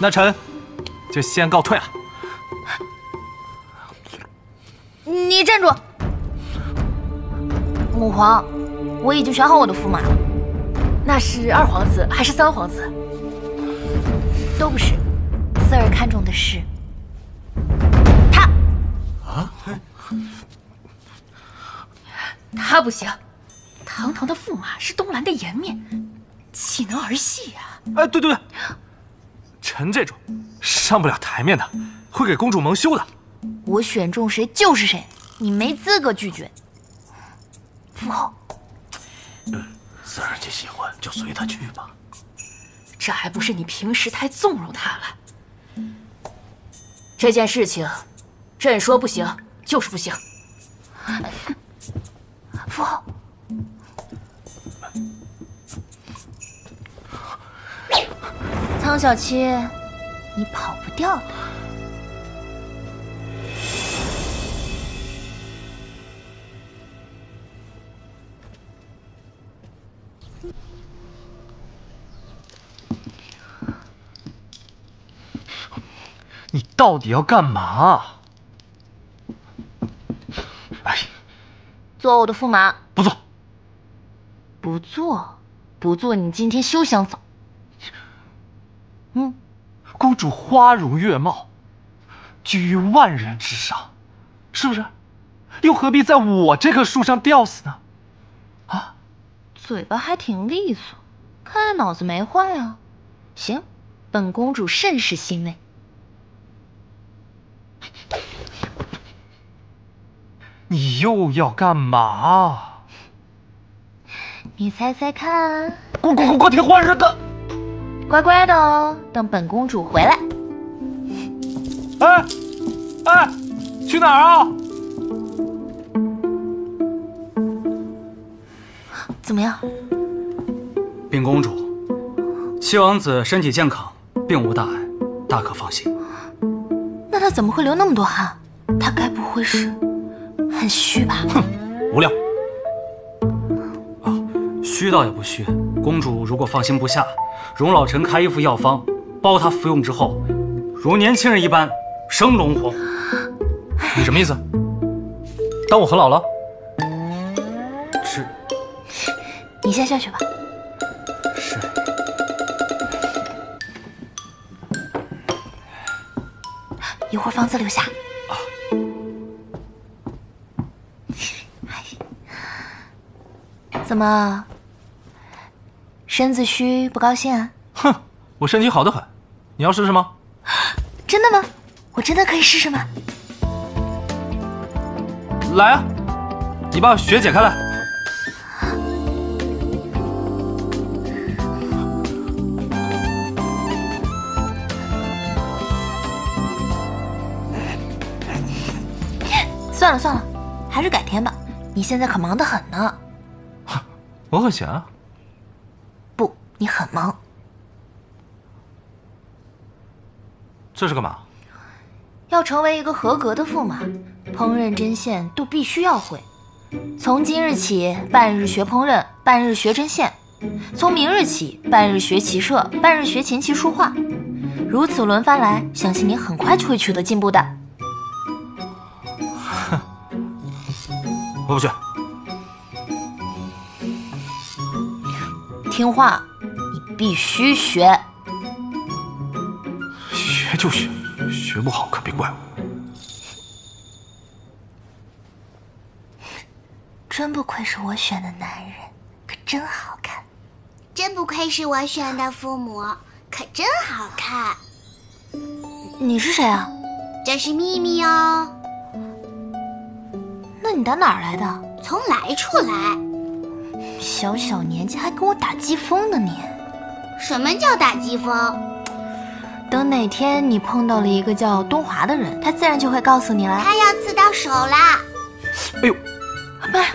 那臣就先告退了。你站住！母皇，我已经选好我的驸马了，那是二皇子还是三皇子？都不是，四儿看中的是他。啊？他不行，堂堂的驸马是东兰的颜面，岂能儿戏呀？哎，对对对。 臣这种上不了台面的，会给公主蒙羞的。我选中谁就是谁，你没资格拒绝。父后，四儿姐喜欢就随她去吧。这还不是你平时太纵容她了。这件事情，朕说不行就是不行。父后。 苍小七，你跑不掉的。你到底要干嘛？哎，做我的驸马？不做。不做，不做，你今天休想走。 嗯，公主花容月貌，居于万人之上，是不是？又何必在我这棵树上吊死呢？啊，嘴巴还挺利索，看来脑子没坏啊。行，本公主甚是欣慰。你又要干嘛？你猜猜看。滚听坏人的！ 乖乖的哦，等本公主回来。哎，哎，去哪儿啊？怎么样？禀公主，七王子身体健康，并无大碍，大可放心。那他怎么会流那么多汗？他该不会是很虚吧？哼，无聊。啊，虚倒也不虚。公主如果放心不下。 容老臣开一副药方，包他服用之后，如年轻人一般生龙活虎。你什么意思？当我很老了？是。你先下去吧。是。一会儿方子留下。啊。怎么？ 身子虚不高兴啊？哼，我身体好得很，你要试试吗？真的吗？我真的可以试试吗？来啊，你把血解开来。算了算了，还是改天吧。你现在可忙得很呢。我很闲啊。 你很忙，这是干嘛？要成为一个合格的驸马，烹饪针线都必须要会。从今日起，半日学烹饪，半日学针线；从明日起，半日学骑射，半日学琴棋书画。如此轮番来，相信你很快就会取得进步的。哼，我不去。 听话，你必须学。学就学，学不好可别怪我。真不愧是我选的男人，可真好看。真不愧是我选的父母，可真好看。你是谁啊？这是秘密哦。那你打哪儿来的？从来处来。 小小年纪还跟我打机锋呢你！什么叫打机锋？等哪天你碰到了一个叫东华的人，他自然就会告诉你了。他要刺到手啦！哎呦，妈呀！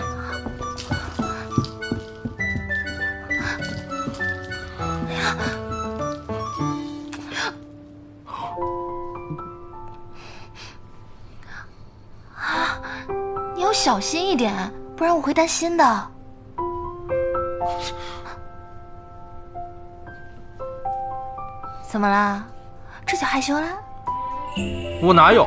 哎呀！啊！你要小心一点，不然我会担心的。 怎么啦？这就害羞了？我哪有？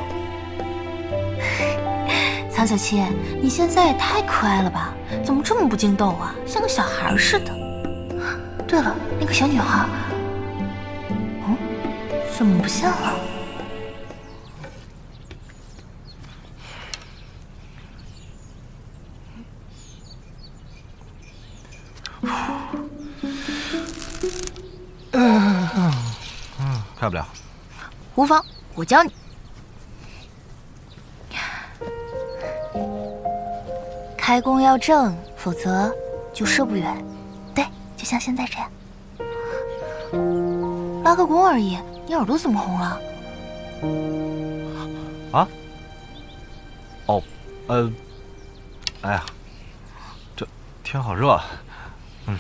曹九七，你现在也太可爱了吧？怎么这么不经逗啊？像个小孩似的。对了，那个小女孩，嗯，怎么不见了？ 开不了，无妨，我教你。开弓要正，否则就射不远。对，就像现在这样。拉个弓而已，你耳朵怎么红了？啊？哦，哎呀，这天好热。嗯。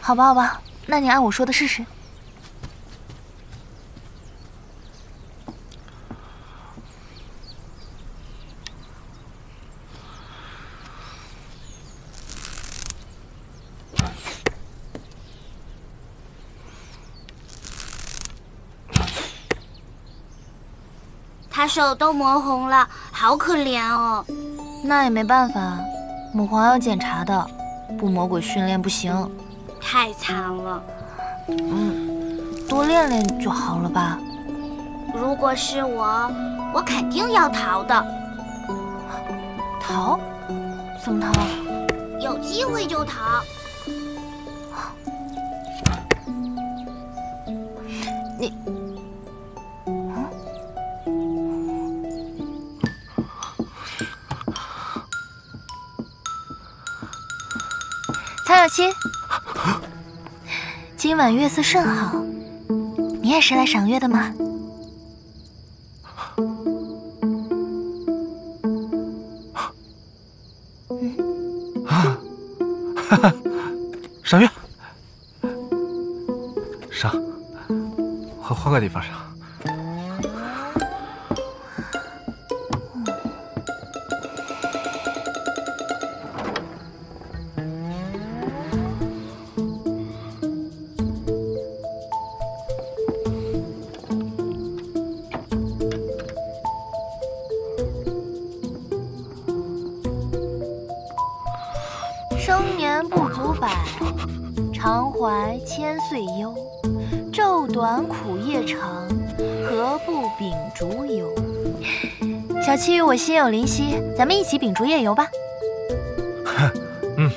好吧，好吧，那你按我说的试试。 他手都磨红了，好可怜哦。那也没办法，母皇要检查的，不魔鬼训练不行。太惨了。嗯，多练练就好了吧。如果是我，我肯定要逃的。逃？怎么逃？有机会就逃。你。 小七，今晚月色甚好，你也是来赏月的吗？嗯，啊，哈哈，赏月，赏，换个地方赏。 生年不足百，常怀千岁忧。昼短苦夜长，何不秉烛游？小七，我心有灵犀，咱们一起秉烛夜游吧。嗯。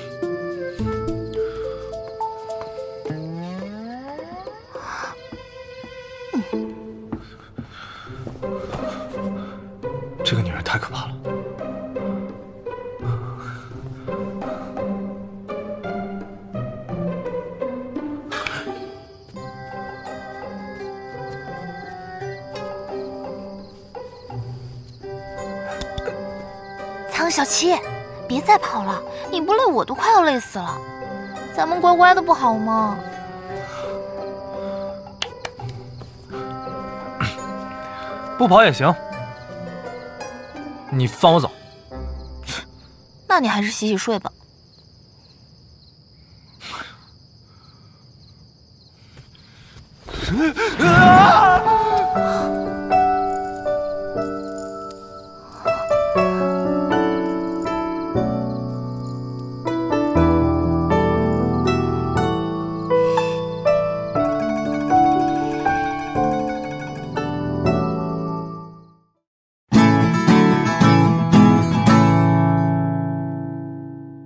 这个女人太可怕了。 小七，别再跑了！你不累，我都快要累死了。咱们乖乖的不好吗？不跑也行。你放我走。那你还是洗洗睡吧。啊！